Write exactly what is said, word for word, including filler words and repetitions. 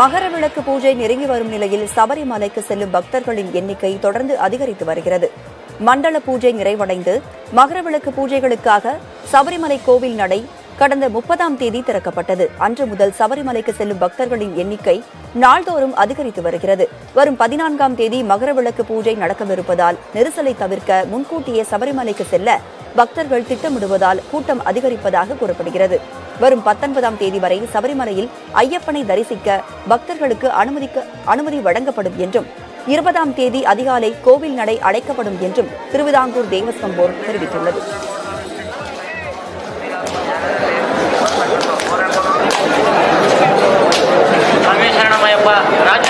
மகரவிளக்கு பூஜை நெருங்கி வரும் நிலையில் சபரிமலைக்கு செல்லும் பக்தர்களின் எண்ணிக்கை தொடர்ந்து அதிகரித்து வருகிறது. மண்டல பூஜை நிறைவடைந்து மகரவிளக்கு பூஜைகளுக்காக சபரிமலை கோவில் நடை கடந்த முப்பதாம் தேதி திறக்கப்பட்டது. அன்று முதல் சபரிமலைக்கு செல்லும் பக்தர்களின் எண்ணிக்கை நாள்தோறும் அதிகரித்து வருகிறது. வரும் பதினான்காம் தேதி மகரவிளக்கு பூஜை நடக்கவிருப்பதால் நெரிசலை தவிர்க்க முன்கூட்டியே சபரிமலைக்கு செல்ல பக்தர்கள் திட்டமிடுவதால் கூட்டம் அதிகரிப்பதாக கூறப்படுகிறது. வரும் பத்தொன்பதாம் தேதி வரை சபரிமலையில் ஐயப்பனை தரிசிக்க பக்தர்களுக்கு அனுமதிக்க அனுமதி வழங்கப்படும் என்றும் இருபதாம் தேதி அதிகாலை கோவில் நடை அடைக்கப்படும் என்றும் திருவிதாங்கூர் தேவஸ்வம் போர்டு தெரிவித்துள்ளது.